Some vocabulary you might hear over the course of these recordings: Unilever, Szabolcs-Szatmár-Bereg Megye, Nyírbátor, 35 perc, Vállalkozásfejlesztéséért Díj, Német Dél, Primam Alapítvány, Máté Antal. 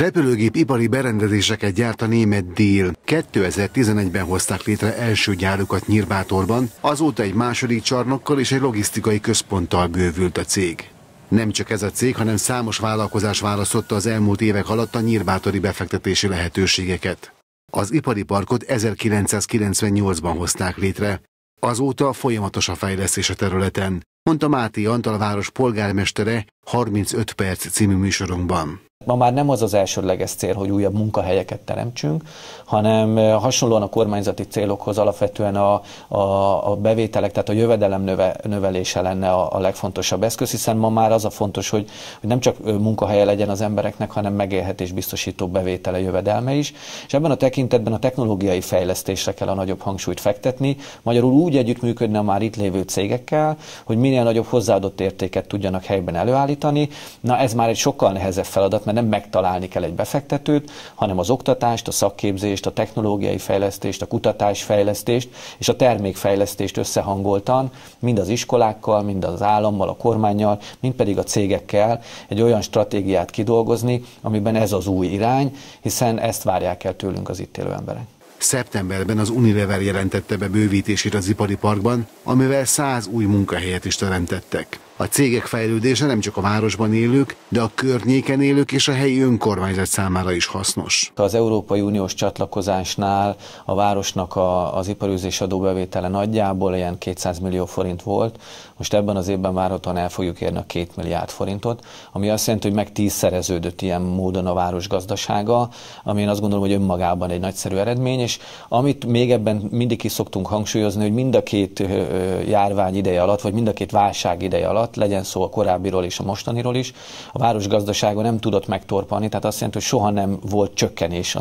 Repülőgép ipari berendezéseket gyárt a Német Dél. 2011-ben hozták létre első gyárukat Nyírbátorban, azóta egy második csarnokkal és egy logisztikai központtal bővült a cég. Nem csak ez a cég, hanem számos vállalkozás választotta az elmúlt évek alatt a nyírbátori befektetési lehetőségeket. Az ipari parkot 1998-ban hozták létre. Azóta folyamatos a fejlesztés a területen, mondta Máté Antal város polgármestere 35 perc című műsorunkban. Ma már nem az az elsődleges cél, hogy újabb munkahelyeket teremtsünk, hanem hasonlóan a kormányzati célokhoz alapvetően a bevételek, tehát a jövedelem növelése lenne a legfontosabb eszköz, hiszen ma már az a fontos, hogy nem csak munkahelye legyen az embereknek, hanem megélhetés biztosító bevétele, jövedelme is. És ebben a tekintetben a technológiai fejlesztésre kell a nagyobb hangsúlyt fektetni, magyarul úgy együttműködni a már itt lévő cégekkel, hogy minél nagyobb hozzáadott értéket tudjanak helyben előállítani. Na ez már egy sokkal nehezebb feladat, mert nem megtalálni kell egy befektetőt, hanem az oktatást, a szakképzést, a technológiai fejlesztést, a kutatásfejlesztést és a termékfejlesztést összehangoltan, mind az iskolákkal, mind az állammal, a kormánnyal, mind pedig a cégekkel egy olyan stratégiát kidolgozni, amiben ez az új irány, hiszen ezt várják el tőlünk az itt élő emberek. Szeptemberben az Unilever jelentette be bővítését az ipari parkban, amivel 100 új munkahelyet is teremtettek. A cégek fejlődése nem csak a városban élők, de a környéken élők és a helyi önkormányzat számára is hasznos. Az Európai Uniós csatlakozásnál a városnak az iparőzés adóbevétele nagyjából ilyen 200 millió forint volt, most ebben az évben várhatóan el fogjuk érni a 2 milliárd forintot, ami azt jelenti, hogy meg 10-szereződött ilyen módon a város gazdasága, ami én azt gondolom, hogy önmagában egy nagyszerű eredmény, és amit még ebben mindig ki szoktunk hangsúlyozni, hogy mind a két járvány ideje alatt, vagy mind a két válság ideje alatt, legyen szó a korábbiról és a mostaniról is, a városgazdasága nem tudott megtorpanni, tehát azt jelenti, hogy soha nem volt csökkenés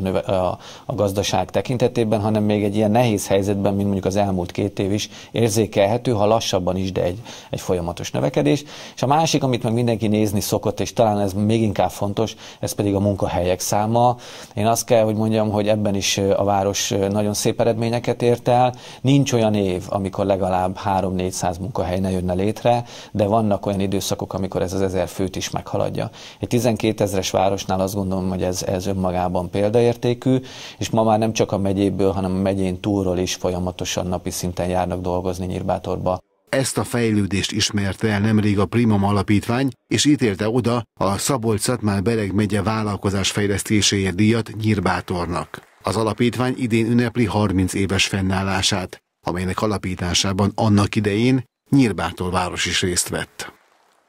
a gazdaság tekintetében, hanem még egy ilyen nehéz helyzetben, mint mondjuk az elmúlt 2 év is érzékelhető, ha lassabban is, de egy folyamatos növekedés. És a másik, amit meg mindenki nézni szokott, és talán ez még inkább fontos, ez pedig a munkahelyek száma. Én azt kell, hogy mondjam, hogy ebben is a város nagyon szép eredményeket ért el. Nincs olyan év, amikor legalább 300-400 munkahely ne jönne létre, de vannak olyan időszakok, amikor ez az 1000 főt is meghaladja. Egy 12 000-es városnál azt gondolom, hogy ez önmagában példaértékű, és ma már nem csak a megyéből, hanem a megyén túlról is folyamatosan napi szinten járnak dolgozni Nyírbátorba. Ezt a fejlődést ismerte el nemrég a Primam Alapítvány, és ítélte oda a Szabolcs-Szatmár-Bereg megye vállalkozás fejlesztéséért díjat Nyírbátornak. Az alapítvány idén ünnepli 30 éves fennállását, amelynek alapításában annak idején Nyírbátor város is részt vett.